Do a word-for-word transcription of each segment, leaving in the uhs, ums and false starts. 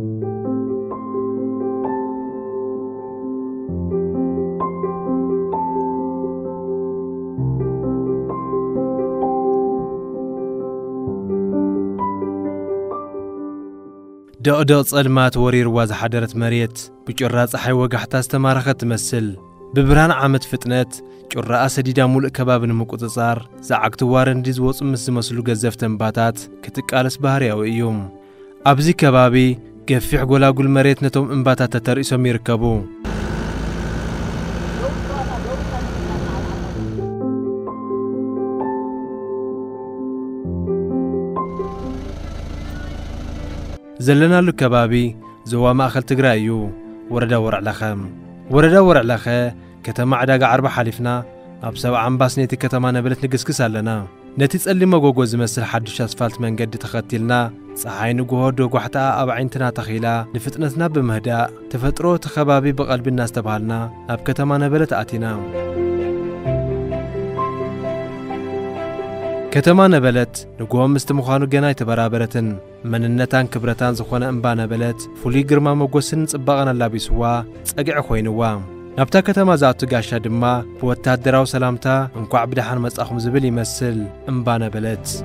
دأدلت ألمات ورير واز حدرت مريت بجرات صحي وجحت استمرخت تمثل ببرهان عمت فتنات جرأة سديدة ملء كباب المقتصار زعقت وارن ديزوس مس مسلو جزفتن باتات كتقالس بحريا ويوم أبزي كبابي قفيح قولا قول مريت نتوم انباتات ترئيسهم يركبو زلنا لكبابي زوا ماخل تقرايو وردا ورع لخام وردا ورع لخا كتما عداقة عربة حلفنا أبسوا عم باس نيتي كتما نبلت نقسكس لنا نتي تسألي مقوقو زمسل حدش أسفلت من قد تختلنا صحاي نقوهو دوقو حتى أب عينتنا تخيلا نفتنتنا بمهداء تفترو تخبابي بقلب الناس تبهلنا أب كتما نبلت آتنا كتما نبلت نقوهم مستمخانو جناي تبرابرتن من النتان كبرتان زخونا أمبانا بلت فولي قرما مقوسن تبقنا اللابيسوا تسأقع خوينوا نبتا كتما زعبت قاشا دما بوتات دراو سلامتا انكو عبد حرمز أخم زبل يمثل أمبانا بلت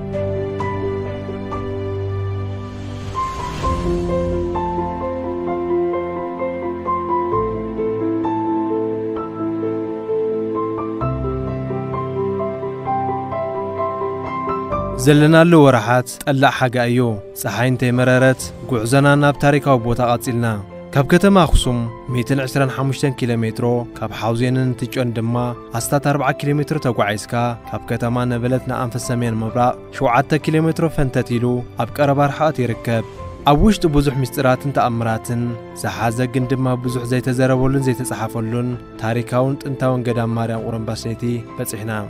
زلنا له ورحات تقلع حاجة أيو صحين تيمررت قعزنا ناب تاريكا وبوتا قاتلنا كاب كتما خصوم مئتين وخمسة وعشرين كيلومترو كاب حوزينا نتجون دما أستات أربعة كيلومتر تقعيسكا كاب كتما نبلتنا أنفس مين مبرق شوعتا كيلومترو فانتتيلو أبكار برحات يركب أوشت بزح مستراتن تأمراتن زحازة قندما بزح زي تزربولن زي تسحفولن تاريكاون انتاون قدام ماريان أورنباسنيتي بسحنا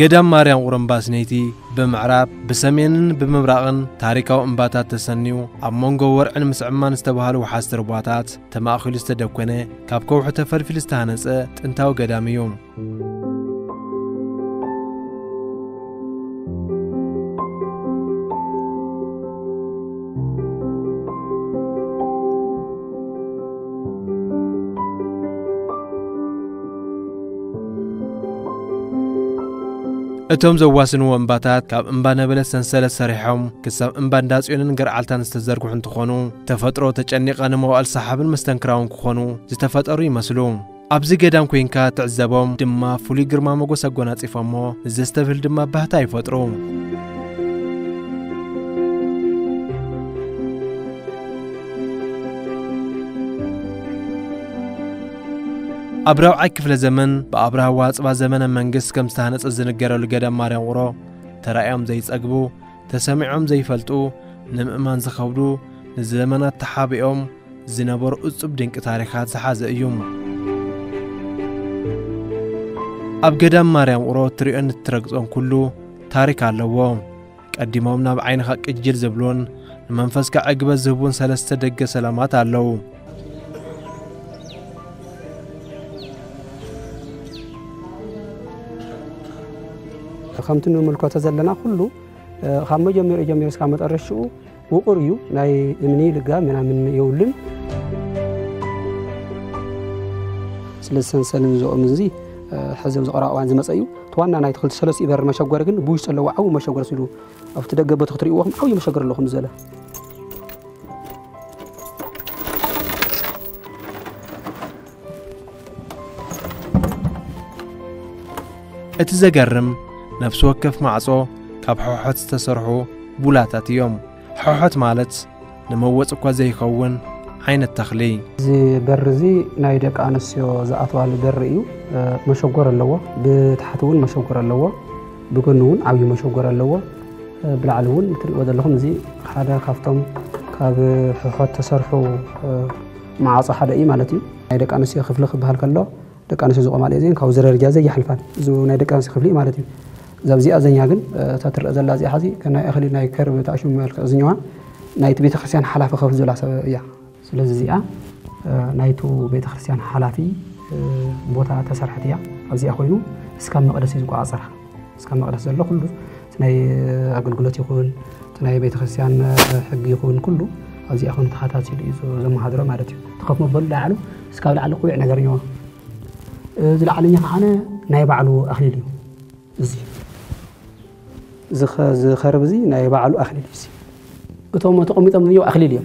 قدام ماريان أورنباس نيتي بمعراب بسمين بمبراقن تاريكاو انباتات تسنيو عمونغو ورعن مس عمان استبهالو وحاستر باتات تماخل استدوكنه كابكو حتى فرفل استهانس تنتاو قداميوم اتوم زواسن وانباتات كاب انبانا بلا سنسلة سريحهم كساب انبان داسيونن قرعالتان استزرقو حنتو خونو تفترو تجنقان موال صحاب المستنكراون كخونو زي تفترو يمسلو ابزي قدام كوينكا تعزبهم دما فولي قرما مقو ساقونات افامو زي استفل دما بهتا يفترو أبرو عكف لزمن بأبرها واصبع زمن منقس كم استهنس الزنقرة لقدام ماريان ورو ترأيهم زي يتسقبو تسمعهم زي يفلتو نمأمان زخودو نزلمنات تحابئهم زنبور أصب دينك تاريخات زحازة أيوم أب قدام ماريان ورو تريقن الترقزهم كله تاريخ اللوهم قدمهمنا بعينها كجل زبلون منفسك عقب الزبون سلسة دقة سلامات اللوهم خامتنو ملكوتا زلنا كله خامو جمير جمير سكامت الرشو وقريو ناي مني لقا منا من يولم سلسن سلم زو منزي حزب زقراء وان زي مصايو توانا ناي تخل سلس يبر مشغور كن بوش سلو عو مشغور سلو افتدغبت خطريوهم عو مشغور لهم زله اتزغرم نفس وكف معصو كاب حوحات استسرحو بولاتات يوم حوحات مالت نموت اكوا زي يخون عين التخلي زي برزي نايدك انسيو زعطوا على دريو مشغور اللوا بتحتون مشغور اللوا بكنون عوي مشغور اللوا بلعلون متريو دلهم زي حدا كافتم كاب حوحات تسرحو معصو حدا اي مالتي نايدك انسيو خفلخ بهالكلو دك انسيو زقمال زين كاو زررجا زي يحلفان زو نايدك انسيو خفلي مالتي زوجي أزيناكن تاتر أزل لازي حزي كنا أخلي ناي كرب تعشم ملك أزينوها نايت بيت خسيان حلافة خفز ولا سيا سلزيا نايتو بيت خسيان حلافي بوتا تسرحتيا أزي أخوينو سكان مقدس يزقوا عصر سكان مقدس زلوا كله تناي أقول قلتي يكون تناي بيت خسيان حق يكون كله أزي أخوين تخاتاتي ليزو زم هادرة مارتيو تخاف مبل لعلو سكان لعلو قوي نجريوه زل علينا أنا ناي بعلو أخليليو زي زخ خربزي ناي بعلو أخليليو قطعة متقومة تمنيو أخليليو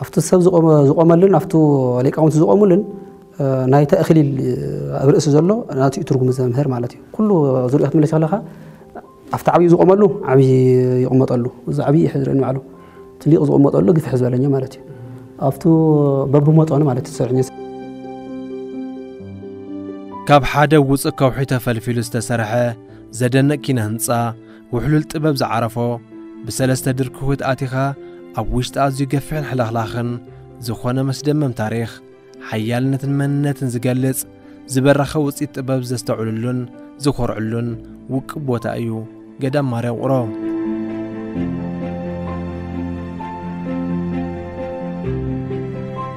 أفتو السبز قوم قوم لين أفتو عليك عون تزق قوم لين ناي تأخليل أبرئ سجله أنا تيترجم مثلا مهر مالتيو كله زل أخت ملك خلاها أفتو عبي زق قوم له عبي يقوم طلوا زع عبي حجر إنه علو تليق زق قوم طلوا قف حزب لين مالتيو أفتو ببر موت أنا مالتيو سرعني كاب حدا وص كوحيته فلفلس تسرحه زدنا كينهنصا وحلول طبب زعرفو بسلسته دركوت آتيخا أبوشت أزي قفعن حلاخلاخن زخونه مسدمم تاريخ حيالنت مننت زقلص زبرخه وص طبب زستعللن زخرعلن وقبوتا ايو قدام ماري قرو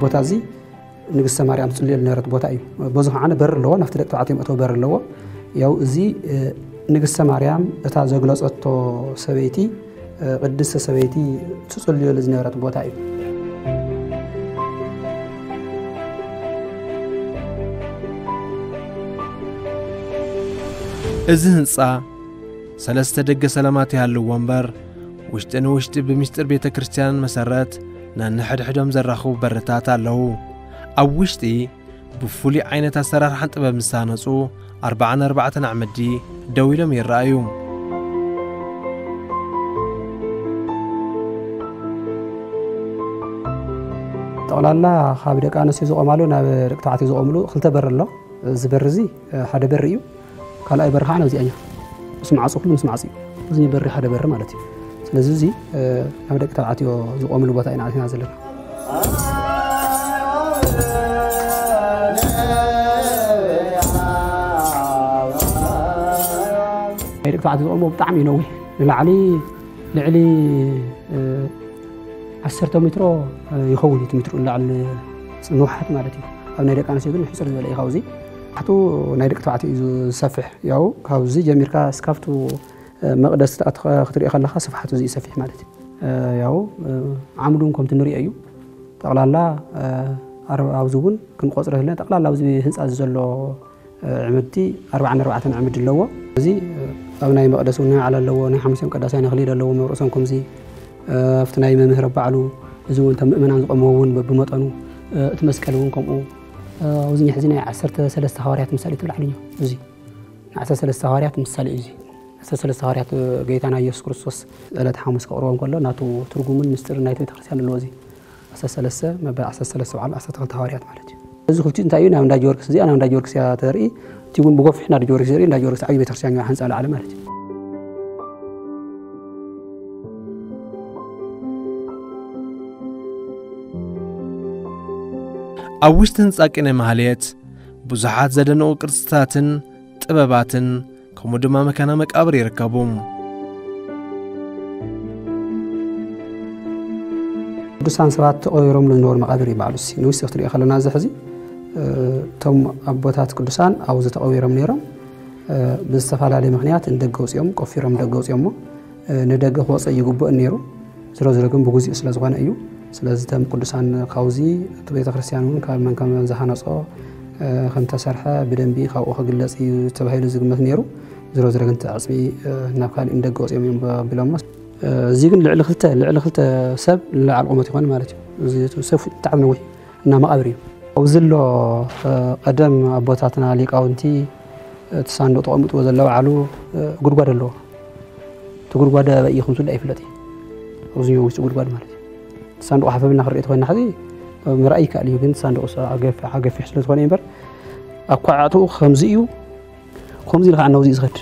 بوتازي نقص ماريام صلي لنا رت بوتاي بوزح عنا بر لو نفترق تعطيم أتو بر لو ياو زي نقص ماريام تاع زغلص أتو سبيتي قدس سبيتي تصلي لنا رت بوتاي إذن صا سلست دق سلامات هالو ومبر وشتن وشت بمستر بيت كريستيان مسرات نحد حدهم زرخو برتات له أوشتي بفولي عينة تسرر حنت بمسانسو أربعة أربعة عمدي دويلة من رأيهم تقول الله خابدك أنا سيزو أمالو نابرك تعطي زو أملو خلت بر الله زبرزي حدا بريو قال أي برها أنا وزي أنا اسمع صوت كله اسمع صي زين بري حدا بر مالتي سلزوزي خابدك تعطي زو أملو بتاعي نعطي نازلنا بعد الأمور بطعم ينوي لعلي لعلي عشرة متر يخوي متر لعل نوحت مالتي أو نيرك أنا سيقول حسر ولا يخوزي حتى نيرك تعطي إذا سفح ياو خوزي جميل كاس كفتو مقدس أت خطر إخلا خاصف حتى زي سفح مالتي ياو عملونكم تنوري أيو تقلا لا أربع أوزون كن قصر هلا تقلا لا أوزي هنس أزلوا عمدي أربعة أربعة عمد اللوا زي أبناء مقدسونا على اللوا نحمسهم قداسين خليل اللوا مرؤسنكم زي أفتناي من مهرب علو زون تم من عن قموون بمطنو تمسكلونكم أو وزني حزينة عسرت ثلاث هاريات مسالي تلعليه زي عسرت ثلاث هاريات مسالي زي عسرت ثلاث هاريات جيت أنا يسوع كرسوس لا تحمس كأروان كله ناتو ترجمون مستر نايت بتخسيان اللوزي عسرت ثلاث ما بعسرت ثلاث وعلى عسرت ثلاث هاريات مالتي زخوت أنت أيونا من داجوركس دي أنا من داجوركس يا ترى تقول بقف إحنا داجوركس يا رين داجوركس عجيب ترشيان يا حنس على على مالك أوشتن ساكنة مهليات بزحات زدن وقرصتاتن تباباتن كمودما مكانا مكابري ركبوم دوسان سبات أيروم للنور مقابري بعلوسي نوسي أختري خلنا نازحزي توم أبوتات كدوسان عاوزة أويرم نيرم بالاستفادة على مغنيات ندقوس يوم كفيرم دقوس يومه ندقه وص يجوب النيرو زرز رقم بجوز إسلاس غان أيو إسلاس تام كدوسان خوزي تبي تخرسيانون كمان كمان زحنا صا خمسة سرحة بدن بي خو أخذ اللاس يتبهي لزق مغنيرو زرز رقم تعصبي نبقى ندقوس يوم بلامس زين العلا خلته العلا خلته سب على الأمة تقول مالتي زيت وسف تعبنا وجه إنما أبري أو زلوا قدم أبواتنا عليك أو أنتي تساند طعمة وزلوا علو قرقاد اللو تقرقاد بقي خمسون ألف لتي وزين وش تقرقاد مالتي تساند أحفظ من آخر إتقان حدي من رأيك اللي يمكن تساند أص عجف عجف في حسنة وانيمبر أقعته خمسيو خمسي لقى عنا وزيز غد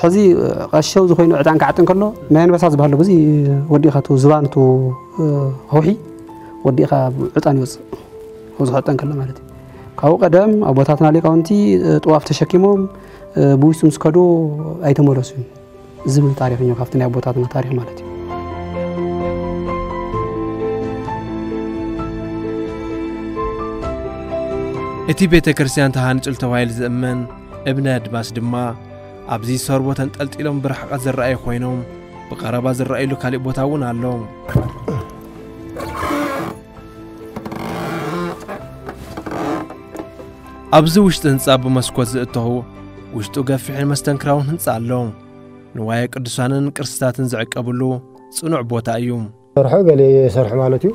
حزي قشوا زخوينو عدان كعتن كله ما ينبسط بهالو بزي ودي خاتو زبان تو هوحي ودي خا عطان يوز وزخاتن كله مالتي كاو قدام أبواتنا عليك أنتي طواف تشكيمهم بويسوم سكادو أيتم ورسون زمن التاريخ يوم خفتنا أبواتنا التاريخ مالتي. أتي بيت كرسيان تهانج التوائل زمن ابناد باس دما أبزي صربة تلت إلهم برحق الزرائي خوينهم بقرابة الزرائي لكالي بوتاون علوم. أبزي وشت هنصاب مسكوز التهو وشتو قافي حين مستنكراون هنص علوم نوايا قدسانن كرستاتن زعك أبلو صنع بوتا أيوم. صرحو قالي صرح مالتيو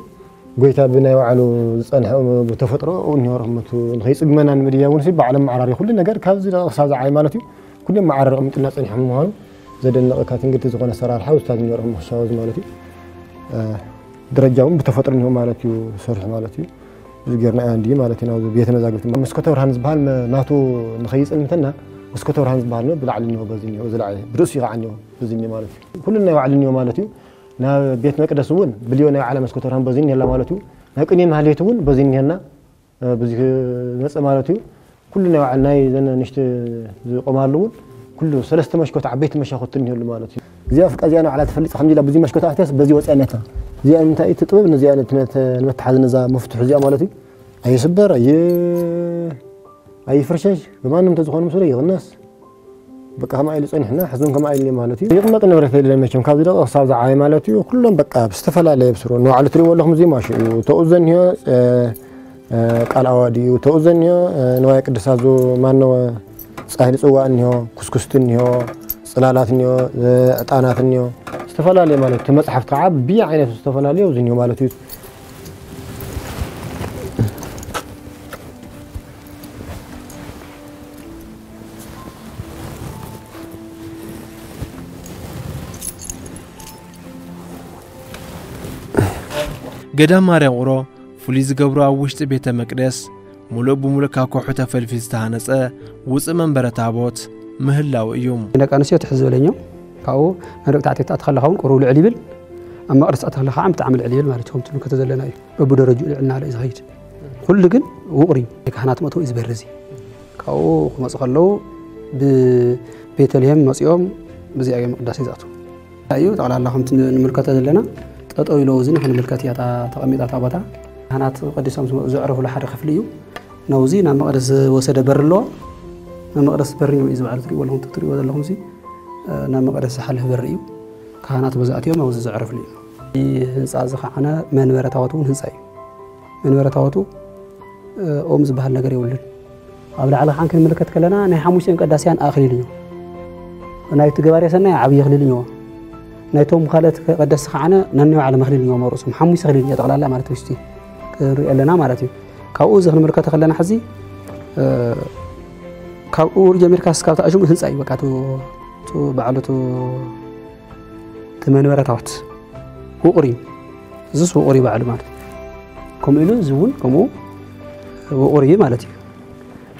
قويتا بنا وعلو صنحو بتفطرو ونهرمتو نخيص قمنا نمديا ونسي بعلم معراري كل نجار كابزي أقصاد عاي مالتيو كل معرار أمتنا صنحو مهانو زادن نقاكات نقلت زغونا سرارحا وستاد نهرم مخشاوز مالتيو درجاهم بتفطر نهو مالتيو صرح مالتيو زغيرنا عندي مالتينا بيتنا زاقلت مسكوتو رهنز بحال ناتو نخيص المتنا مسكوتو رهنز بحال بالعلنيو بزنيو زلعي برسيغ عنيو بزني مالتيو كلنا وعلنيو مالتيو نا بيت مقدس ون بليونا على مسكوتر هم بزين يلا مالتو نا كني مهليت ون بزين هنا بز نص مالتو كلنا وعلنا إذا نشت قمارلون كله ثلاثة مشكوت عبيت مش أخذتني هلا مالتو زي أفك أزي أنا على تفلت الحمد لله بزي مشكوت أحتاس بزي وسأنتها زي أنت أي تطوب نزي أنا تنت المتحد نزا مفتوح زي مالتو أي صبر أي أي فرشاج بمعنى متزخون مسؤولية الناس بقى ما يلصن حنا حزون كما يلي مالتي يقمط نبرت لي لمشم كابدي دق صاب زعاي مالتي وكلهم بقى بستفلا لا يبصروا نو على تري والله زي ماشي وتؤذن هي قال اوادي وتؤذن هي نوايا قدسا زو ما نو صاحي صوا انيو كسكست انيو صلالات انيو اطانات انيو استفلا لي مالتي مصحف تعب بي عينه استفلا لي وزنيو مالتي قدام ماريان ورو فليز قبرو عوشت بيت مقدس ملو بملكا كوحوتا فالفيز تهانسة وص منبرة تابوت مهلاو ايوم انك انسيو تحزو لنيو كاو نرق تعطي تأدخل لخون قرو العليبل اما ارس أدخل لخا عم تعمل عليبل مالتهم تلو كتزلنا ايو ابو درجو لعنا على ازغيت كل لقن وقري لك حنات مطو ازبرزي كاو خمس خلو ببيت الهم مصيوم بزي ايام مقدسي زاتو ايو تعالى اللهم نملكا تزلنا أو يلوزن حنا ملكات يا تا تقميط تا باتا حنا تقدس سمو زعرفوا لحد خفليو نوزين ما مقدس وسد برلو ما مقدس بريو يزو عرفي ولا هم تطري ولا هم زي نا مقدس حله بريو كهنات بزاتيو ما وز زعرف لي هنصا زخعنا منبره تاوتون هنصاي منبره تاوتو اوم زبحال ነገር ይወልል አብላ على ሐንከ ملكات كلنا نا حሙሽን قداسያን አخሊልዩ ናይት ገባሪያሰና አብይ ይخሊልዩ نايتهم خالد قدس خعنا ننوع على مخلين يوم ورسوم حمو يسخلين يطلع لا مالتي وشتي رؤيا لنا مالتي كاو زخن مركات خلنا حزي كاو رجا مركات سكاو تاجم هنصاي بقى تو تو بعلتو ثمان ورات وقري زس وقري بعل مالتي كم له زون كمو وقري مالتي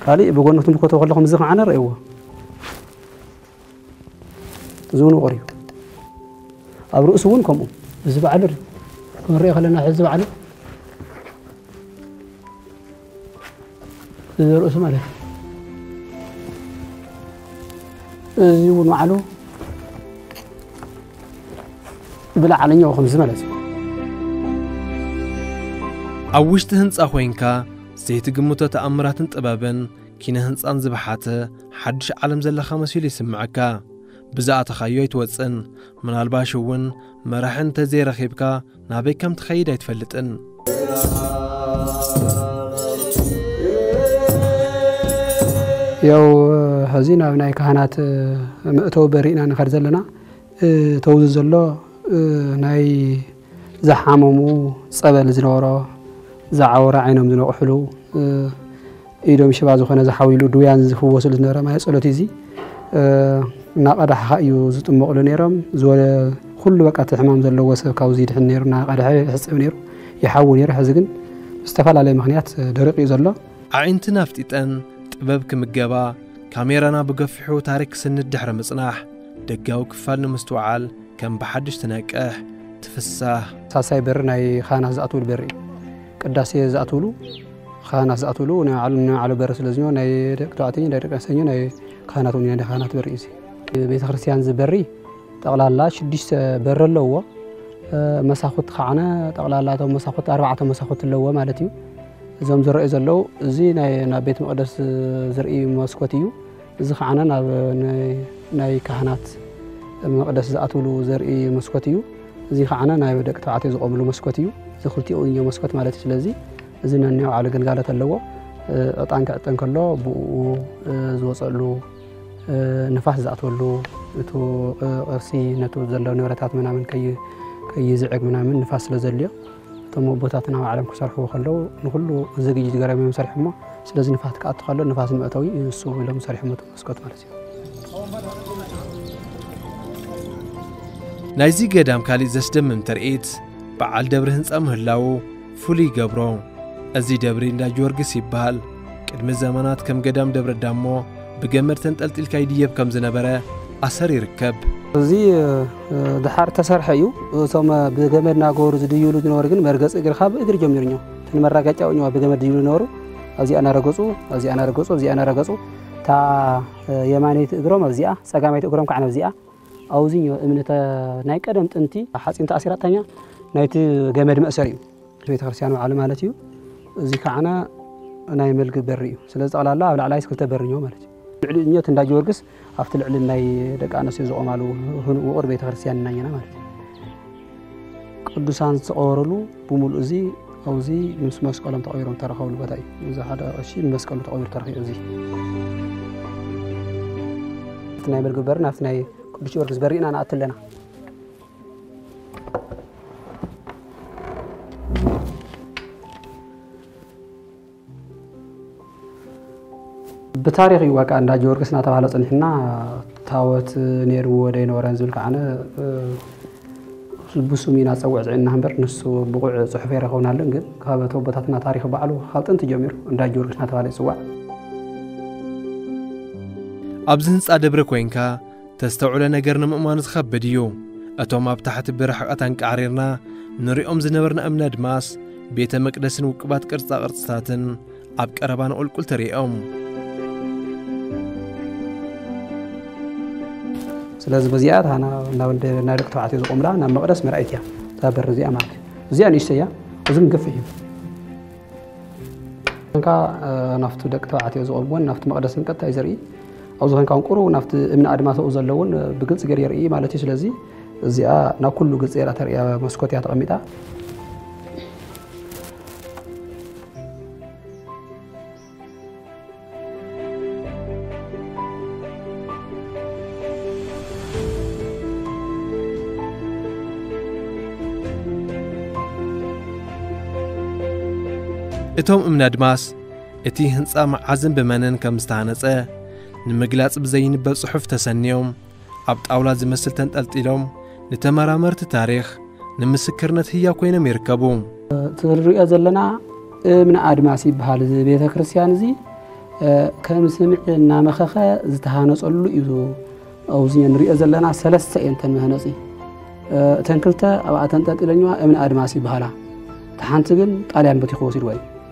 قالي بغنتم كتو خلهم زخعنا رأيوه زون وقري أو رؤسون كمو زب على الري الري خلنا حزب على رؤس ماله زيون معلو بلا علينا وخمس مالات أوشت هنس أخوينكا زيت جموتة تأمرات طبابا كنا هنس أنزبحاته حدش علم زل خمس يلي سمعكا بزاعة تخيو يتوزن من الباشون ما راح انت زي رخيبكا نابي كم تخيدا يتفلتن يو هزينا بناي كهانات مقتو برينا نخرزل لنا توززل له ناي زحاممو صبل زنورا زعورا عينهم زنو قحلو ايدوم شبع زخونا زحاويلو دويان زفووسل زنورا ما يسألو تيزي ناقد حقيو زطمق له نيرم زول كل وقت حمام زلو وسب كاو زيد حنير ناقد حصب نير يحاول يرح زغن استفال على مخنيات درق يزلو عينت نفتيتن طببك مغبا كاميرانا بغفحو تاريخ سن الدحر مصناح دغاو كفال مستوعال كم بحدش تناقه تفساه ساساي برناي خانه زاتول بري قداسي زاتولو خانه زاتولو على على برس لزنو ناي دقتاتين دقتاسين ناي كانتون يعني كانت برئيسي بيت خرسيان زبري تقول الله شديش بر اللوا مساخوت خانة تقول الله توم مساخوت أربعة مساخوت اللوا مالتيو زم زرقي زلوا زين نبيت مقدس زرقي مسكوتيو ز خانة نب ناي كهنات مقدس زاتولو زرقي مسكوتيو زي خانة ناي بدك تعطي زقملو مسكوتيو زخلتي أونيو مسكوت مالتيش لذي زين النوع على جنجالة اللوا أطعن كأطعن كله بو زوصلو نفاح زاتولو تو أرسي نتو زلوا نورتات منا من كي كيزعق منا من نفاس لزليا تم بوتاتنا وعالم كسر هو خلو نخلو زجيج جرام مسرح ما سلازم نفاس كأط خلو نفاس المأتوي السوق ولا مسرح ما تمسكت مالتيو نايزي قدام كالي زستم ممترئت بعال دبرهنس أمهلاو فلي جبرو أزي دبرين دا جورجس يبال قدم زمانات كم قدام دبر دمو بجمر تنتقلت الكيدية بكم زنبرة أسر يركب زي دحار تسر حيو ثم بجمر ناقور زديولو دنورجن مرجس إجر خاب إجر جمرنيو تنمرة كتاع ونيو بجمر ديولو نورو أزي أنا رجسو أزي أنا رجسو أزي أنا رجسو تا يماني إجرام أزياء سجامي إجرام كعن أزياء أو زينيو من تا نايك قدم تنتي حاسين تأثيرات تانية نايت جمر مأسريو بيت خرسيان وعلم هالتيو زي كعنا نايم الجبريو سلست على الله ولا على يسكت تبرنيو مالتي العلنيات عند جورجس عفت العلن أي دك أنا سيزو أمالو هن وقربيت خرسيان ناينا مالتي قدسان سأورلو بمول أزي أو زي مسماس قلم تأويرهم ترخو البداي إذا هذا الشيء مسماس قلم تأوير ترخي أزي نايم الجبرنا ناي قدس جورجس برينا أنا أتلنا بتاريخ يواك عند جورجس نتابع لطن حنا تاوت نيرو ودين ورانزل كعنا البسومين أسوأ عنا هم برنسو بقول صحفير خونا لنجد كابة توبتنا تاريخ بعلو خلطن تجمير عند جورجس نتابع لسوا أبزنس أدبر كوينكا تستوعلنا قرن مؤمنز خب ديو أتوم أبتحت برحق أتنك عريرنا نريهم زنبرنا أمنا دماس بيت مقدس وكبات كرسا قرصاتن عبك أربان أول كل تريهم لازم زياد أنا نود نركض عتي القمرة أنا ما أدرس مرأيتها تابر زيا معك زيا نشتيا لازم نقفهم كا نفط دكتور عتي القمرة نفط ما أدرس نكتة إزري أو زهن كان كرو نفط من أدمات أوزل لون بقص جرير إيه مالتي شلزي زيا نأكل قص جرير ترى مسكوتي هتقمتها اتهم امنا دماس اتي هنصا معزن بمنن كم استانصه نمغلاص بزين بصحف تسنيوم عبد اولاد زمسل تنطلطيلوم لتمرامرت تاريخ نمسكرنت هيا كوينم يركبو تريا زلنا من ادماس يبحال زي بيت كريستيان زي كم سمعنا مخخه زتهانصلو يزو او زي نريا زلنا ثلاثه انتن مهنصي تنكلته ابا تنطلطيلنوا امنا ادماس يبحالا تحنت جن طالعن بتخوص الواي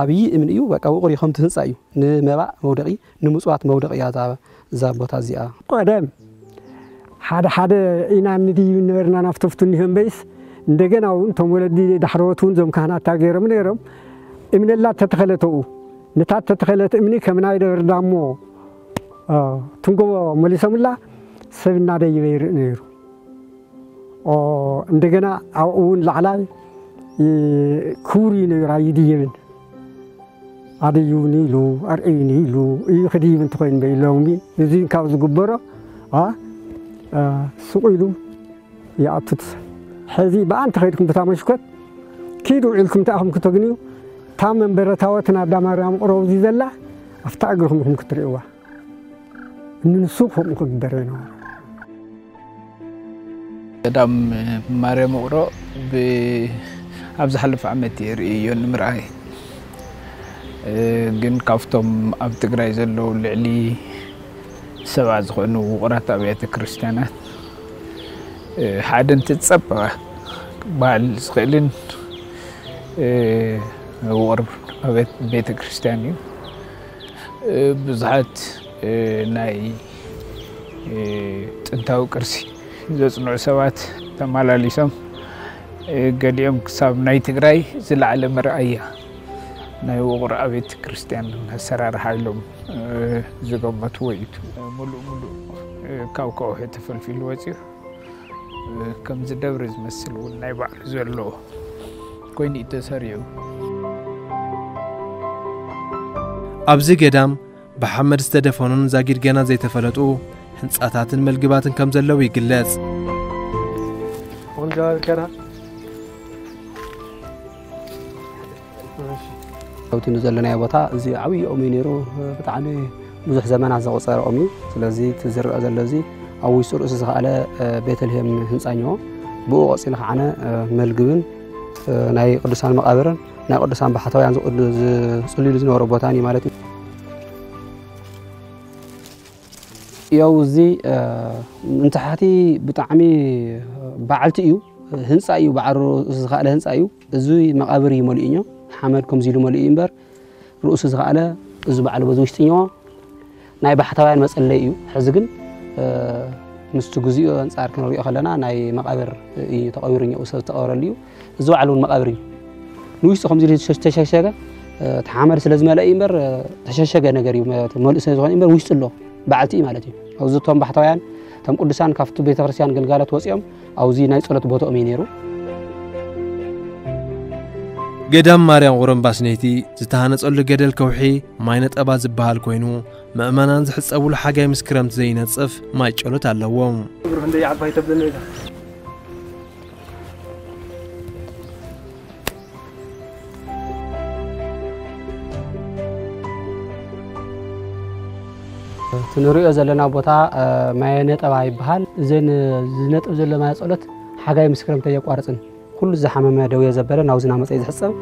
عبي من أيو وكأوقري خمت هنسايو نمرأ مودري نمسوات مودري هذا زابوتها زيا قدام هذا هذا إن أمدي نورنا نفتفتنهم بس دجنا وانتم ولدي دحروتون زم كهنا تاجر منهم من الله تتخلتوا نتات تتخلت مني كمن عيد وردامو تونكوا مليسم الله سبنا ده يغير نيرو عندنا أون لعلى كوري نرايدين أديوني لو أريني لو يخدمن تقين بيلومي يزين كاوز قبرة آه سويلو يعطت هذه بأن تخيركم بتعمش كت كيدو إلكم تأهم كتغنيو تامن برتاوتنا بدمارهم روزي زلا أفتأجرهم هم كتريوه إنه سوقهم كتبرينه قدام مريم أورو ب أبزحلف عمتي رئيون مرعي جن كافتم أبتقرأ زلوا لعلي سبع زخنو وقرأت أبيات كريستيانات حادن تتصبغ بعل زخلين وقرب أبيات بيت كريستياني بزحت ناي تنتهو كرسي زوجنا سبعات تمالا ليسام قد يوم كسب ناي تقرأي زل على مرعية ناي وقرأ بيت كريستيان هسرار حالهم زقمت ويت ملو ملو كاو كاو هتفل في الوجه كم زدبرز مسلو ناي بعد زلوا كوين يتسريو أبزي قدام بحمد استدفنون زاجر جنا زي تفلتو هنس أتاتن ملقباتن كم زلوا يقلز ونجار كره أوتي نزلنا يا بطاء زي عوي أمينيرو بتعاني مزح زمان عز وصار أمي لذي تزرع لذي أو يسر أسس على بيت الهم هنسانيو بو قصين عنا ملجون ناي قدسان مقابرن ناي قدسان بحثوا عن قدس صلي لزنا ربطاني مالتي يوزي انتحاتي بتعمي بعلتيو هنسايو بعرو أسس على هنسايو زوي مقابري مالينيو حمد كم زيلو ماليمبر رؤوس زغاله زبع على بزوجتينيو ناي بحثوان مسألهيو حزقن مستجزيو أنصار كنا ريا خلنا ناي مقابر يتقاورين يأوس تقاورليو زبع على المقابرين نويس كم زيلو تش تش شجع تحمل سلزمة ليمبر تش شجع نجاري مال سنة زغان إمبر ويش الله بعتي مالتي أو زتهم بحثوان تم قدسان كفتو بيتفرسيان جلجالة وسيم أو زي ناي صلة بوتو أمينيرو قدام ماريان غرم باسنيتي زتهانت قل قدل كوحي ماينت أباز بهالكوينو مأمنان زحس أول حاجة مسكرمت زينت صف ما يتشولت على اللوام تنوريو زلنا بوتا ماينت أباي بهال زين زينت أزل ما يتشولت حاجة مسكرمت يقوارتن كل زحمة ما دوية زبالة ناوزنا مسعيد حسن.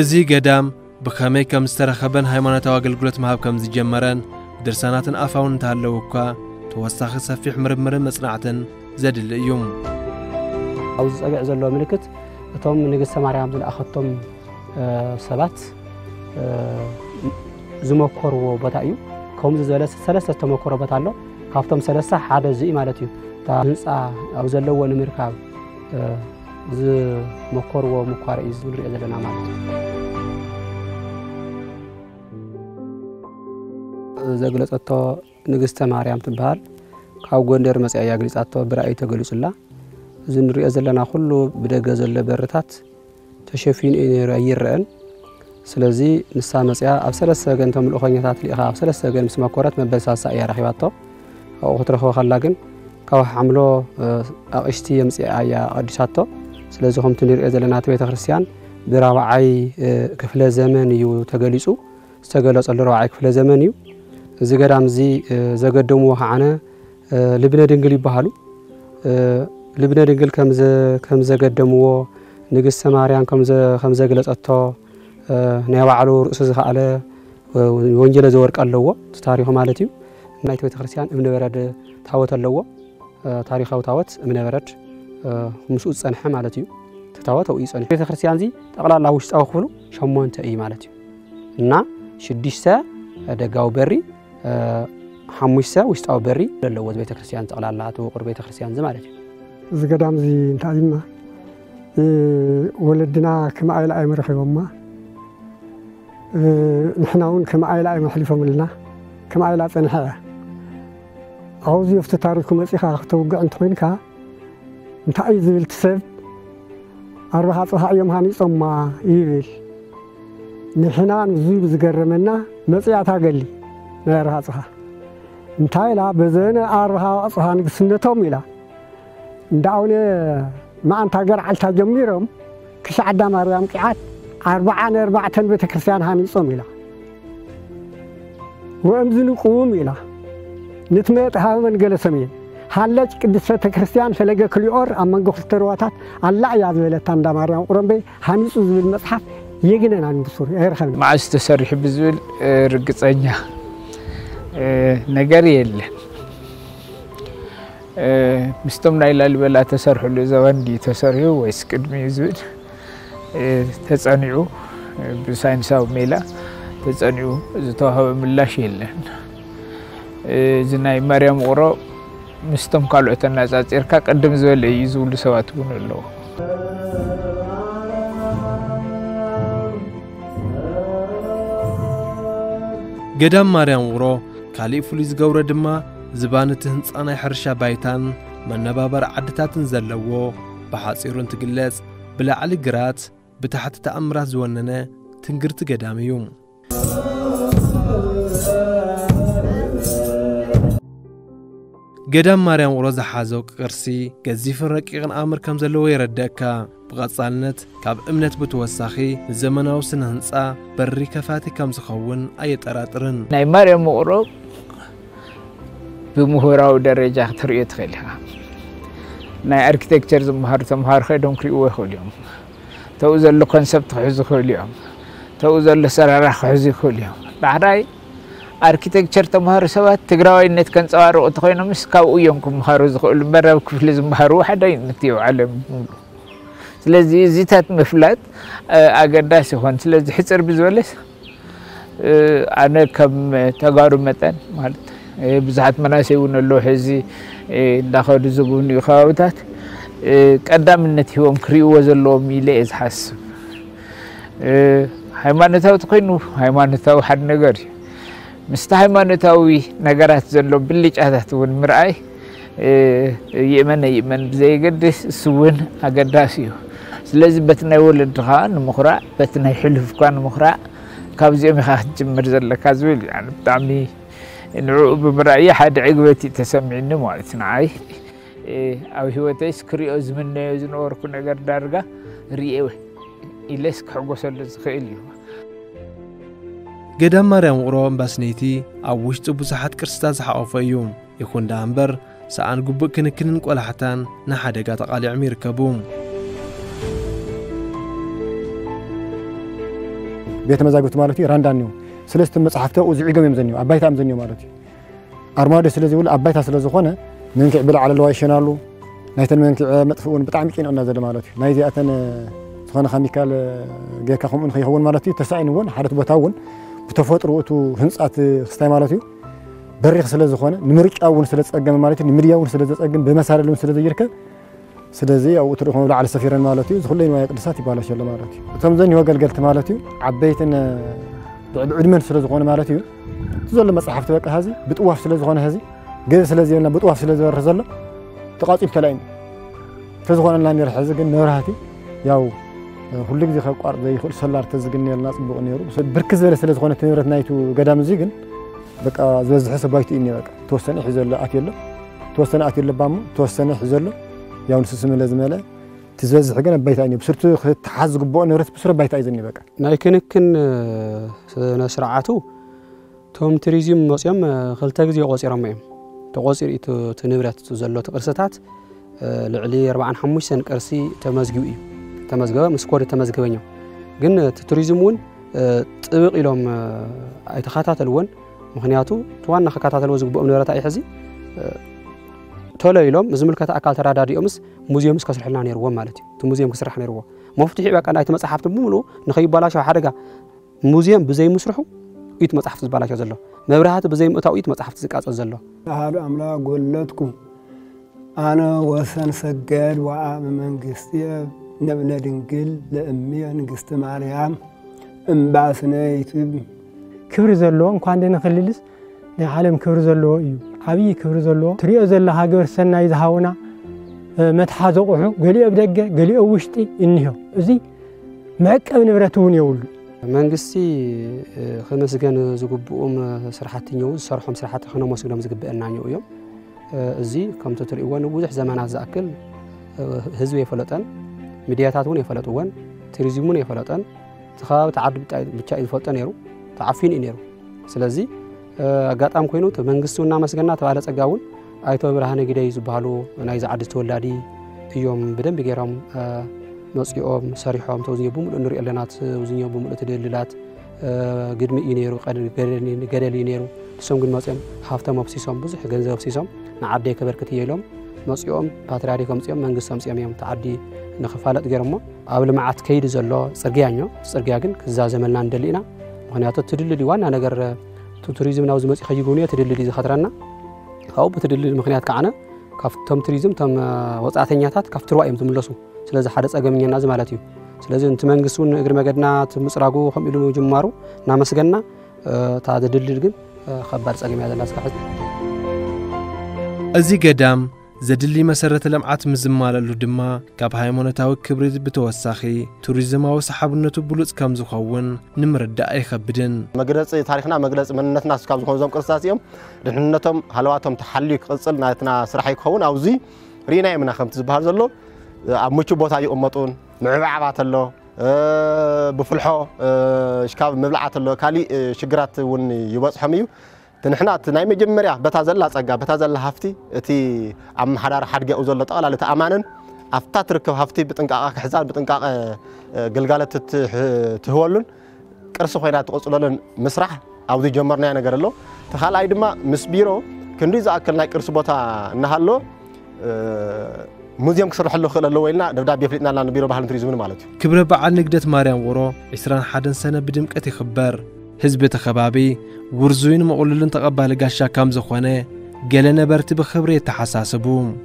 إزي قدام بخامي كم استرخبن هايمانة تواقل قلت مهاب كم زي جمران درسانات أفاون تهلوكا توساخ سفيح مرمرم مصنعة زاد اليوم. أوز أبيع زلو ملكت توم نقصة ماري عبد الأخطم سبات زموكور وبطايو كوم زلالة سلسة تموكور وبطالو كافتم سلسة حادة زي مالتيو تنسى أو زلوا نمركاب ز مقر ومقار إزول رئيس لنا مالتي زغلت أتو نجست ماريام تبهر كاو غندر مسيا يغلت أتو برأي تغلت الله زن رئيس لنا خلو بدأ زل برتات تشوفين إني رأي رأن سلزي نسا مسيا أفسر السجن تم الأخوانيات اللي أخاف سر السجن بس مقرات مبلسا سائر رحبته أو خطر خو خلاقن كوا حملوا أشتي أمس أيا أدشاتو سلزهم تنير إزلنا تبي تخرسيان دراعي كفلا زماني وتجلسوا استجلس الدراعي كفلا زماني زجر عمزي زجر دموه عنا لبنان دنجلي بحالو لبنان دنجل كم ز كم زجر دموه نجس سماريان كم ز كم زجلس أتى نوع على رؤوس على ونجل زورك اللوه تاريخهم على تيو نايت تبي تخرسيان من ورد تعوت اللوه تاريخ أو تعوت من البرد مسؤول سنحم على تيو تعوت أو يسأل في الخرسيان زي تقلع لوش أو خلو شمون تأيم على تيو نا شديش سا دجاو بري حمش سا وش أو بري لو وز بيت الخرسيان تقلع لعته قرب بيت الخرسيان زي ما على تيو زقدام زي تعلمنا ولدنا كم عائلة عمر رحيهم ما نحن هون كم عائلة عمر حلفهم لنا كم عائلة في الحياة عوزي افتتاركم أسيخا اختوقع عن تخوينكا انتعي زبيل تسب أربحة صحا يوم هاني صمّا يبيل نحنا نزيب زقرمنا مسيعتها قلي نارها صحا انتعي لا بزينا أربحة صحا نقسنتهم إلا ندعوني ما أنت قرع على تجميرهم كسع دام مريم قعد أربعان أربعة بتكرسيان هاني صم إلا وأمزن قوم إلا نتميت هاو من قل سمين هالج قدس بتكرسيان فلقى كل يور أما نقول ترواتات الله يعز بلتان دام مريم قرنبي هاني صوز بالمصحف يجنن عن بصور يرخم ما عشت سرح بزول رقص عنيا نجاري اللي مستمنا إلى الولاء تسرح لزوان دي تسرح ويسكن ميزود تسانيو بساين ساو ميلا تسانيو زتوها بملا شيلن زناي مريم ورا مستم قالوا تنازات إركا قدم زول يزول سواتون الله قدام مريم ورا كالي فليز قورة دما زبانة تهنس أنا حرشة بيتان من نبابر عدتات نزلوا بحاسيرون تقلس بلا على قرات بتحت تأمره زوننا تنقرت قدام يوم قدام ماريان وروز حازوك قرسي قزيف الرقيقن آمر كم زلوا يردكا بغصالنت كاب امنت بتوساخي زمناو سنهنسا بري كفاتي كم سخون أي تراترن ناي ماريان وروز بمهوراو درجة تريت خلها. ناي أركتيكتشر زمهر تمهر خدهم كريوه خليهم. توزل له كونسبت حزق خليهم. توزل له سرارة حزق خليهم. بعداي أركتيكتشر تمهر سوات تقرأوا إنك كان صار وتخينا مسكوا يومكم مهر زق البرة وكفل زمهر واحد ينتيو على مولو. سلزي زيتات مفلات أقداسي هون سلزي حسر بزولس. أنا كم تجارب متن مالت. بزحت مناسي ونلو حزي داخل زبون يخاوتات قدام النتي هم كريو وزلو ميلي ازحسب هايمانتاو تقينو هايمانتاو حد نغر مست هايمانتاوي نغرات زلو بليجاتات ون مرعاي يمن يمن زي قدس سون اغداسيو سلازي بتنا يولد خان مخرا بتنا يحلف كان مخرا كابزي مخا جمر زلك ازويل يعني بتعمي نعو بمرأي حد عقبتي تسمعني مالتنا عاي أو هو تيسكري أزمني وزنور كنا غير دارقة ريئوه إليسك حقو سلسخي اليوم قدام مريم وقروان باسنيتي أوشتو بزحات كرستاز حقوفا يوم يكون دامبر ساعان قبو كنكننك ولا حتان نحادقا تقالي عمير كبوم بيت مزاقوت مالتي راندانيو سلست مصحفته وزعيقم يمزنيو ابايتا امزنيو مالتي ارمادو سلازي ولا ابايتا سلازي خونه منكع بلا على الواي شنالو نايتن منكع مطفون بطعمي كيننا زله مالتي ناي زياتن خونه خميكال جيكا خمون خيون مالتي تسعين ون حرت بوتاون بتفطرو تو هنصات خستاي مالتي بريخ سلازي خونه نمرقاون سلازقم مالتي نمرياون سلازقم بمسارلون سلازي يركب سلازي او تروحون على سفيرن مالتي زخلي ما يقدسات يبالا شله مالتي تمزني وغلغلت مالتي عبيتن عدمن سلز غون مالتي تزل مصحف تبقى هذه بطواف سلز غون هذه جز سلز لنا بطواف سلز ورزله تقاطيب تلاين فزغون لنا يرحزق نورهاتي ياو كل جزي خقار زي كل سلار تزقني لنا صبق نيرو بركز بلا سلز غون تنورت نايتو قدام زي كن بقى زوز حسب بايتي اني بقى توسني حزله اكيله توسني اكيله بامو توسني حزله ياو نسسم لازم له تزوز حقنا بيت عيني بسرتو تحزق بون رت بسر بيت عيني بقى نايكنكن نسرعاتو توم تريزيم مصيام خلتا غزي قصيرم تقصير ايت تنبرات زلو تقرصات لعلي أربعة وخمسين سن قرسي تمزغوي تمزغوا مسكور تمزغبنيو ግን تريزيمون طبق يلوم اي تخاتاتلون مخنياتو توانا خاتاتلو زغبو نبرات اي حزي تولى يلوم زملكات أكال ترى داري أمس موزيوم كسر حنا نيروه مالتي موزيوم كسر حنا نيروه مفتوح بقى أنا يتمسح حفظ بمولو نخيب بالاش وحرقة موزيوم بزي مسرحه يتمسح حفظ بالاش أزله مبرهات بزي متأو يتمسح حفظ كأس أزله هذا أملا قلتكم أنا وثن سجال وعام من قستي نبلا دنجل لأمي نقست مريم أم بعثنا يتب كبر زلوا إن كان دين خليلس نعلم كبر زلوا أيوب عبي كبرزلو تريو زلا هاجر سنة إذا هونا متحازقه قليه بدقة قليه وشتي إنهيو زي معك أو نبرتون يقول من قصي خمس كان زوجبهم سرحتين يوز سرحهم سرحت خنا ما سقولهم زوجبنا عن يوم زي كم تتريوان وبوزح زمان هذا أكل هزوي فلتان مديات عطوني فلتوان تريزموني فلتان تخاف تعرض بتشايد فلتان يرو تعرفين إنيرو سلزي أقعد أم كينو تمن قصي الناس كنا تعالت أجاون أيتها برهانة كده يزبالو أنا إذا عدت ولادي يوم بدم بجرام نصيهم سريحهم توزيبهم النور إعلانات توزيبهم التدليلات قدم إنيرو قدر قدرني قدرني إنيرو سوم قدم مثلاً حافظة ما بسيسهم بزح جنزة بسيسهم نعدي كبر كتير لهم نصيهم باتراري كم سيم من قسم سيم يوم تعدي نخفالات جرامه قبل ما عت كيد زلا سرقانيو سرقان كزازملنا عندلينا وهنا تدللي وانا أنا جر توريزم ناوزمات خيجونية تدللي إذا خطرنا أو بتدلل مخنيات كعنا كفتم تريزم تم وضعتنياتات كفتر وائم تم اللصو سلزة حدث أجمعنا نازم على تيو سلزة أنت من قصون أجر مجدنا مسرعو هم يلون جمارو نامس جنا تعاد دلل جم خبرت أجمع هذا الناس كحد أزي قدام زدلي مسرة لمعات مزمال اللدما كابهاي منتاو كبرت بتوسخي توريزم أو سحبنا تبلوت كم زخون نمرد دقي خبدن مجلس تاريخنا مجلس من نتناس كم زخون زم قرصاتيهم رحنتهم حلواتهم تحلي قصل ناتنا سرحي خون أو زي رينا من خمس بهار زلوا عموشوا بوتاي أمتون معبعات الله بفلحه إشكال مبلعات الله كالي شجرات ون يبص حميو تنحنات نايم جمريا بتازل أسقى بتازل هفتي تي عم حرار حرق أوزلت على لتأمانن أفتات ركب هفتي بتنقع حزار بتنقع قلقالة تهولن كرسو خيرات قصلن مسرح أو ذي جمرنا أنا قرلو تخيل عيدما مسبيرو كندي زاكل نايك كرسو بتا نهالو موزيم كسر حلو خلال لويلنا دبدا بيفلتنا لنا بيرو بحال تريزمون مالتي كبر بعد نقدت ماريان ورو عشرين حدن سنة بدمك خبر حزب تخبابي ورزوين مقوللن تقبل قاشا كام زخونه قالنا برتب بخبري تحساس بوم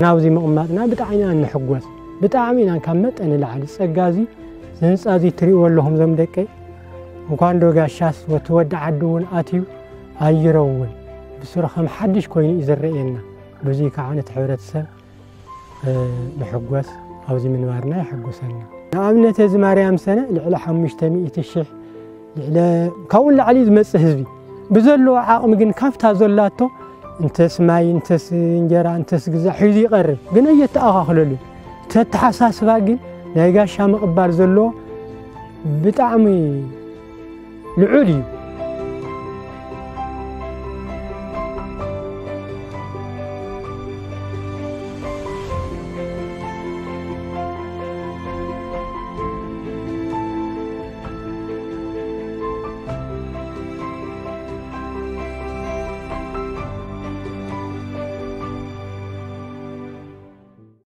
ناوزي مؤماتنا بتاعينا نحقوز بتاعمينا كمت أنا لعلي سقازي سنس أزي تري ولهم زمدكي وكان دو قاشاس وتودع عدون آتيو أيرون بسرخة محدش كوين إزرقينا بزي كعانة حورة السنة نحقوس أو زي من وارنا يحقوسنا. أمنت هذه مريم سنة لعلى حمش تميت الشح لعلى كون لعلي زمس هذي بزلوا عقم جن كفت هذولاته أنت سماي أنت سنجرا أنت سجزا حيدي قرب جنية أخلله تتحساس واجن نيجا شام قبار زلوا بتعمي العلي.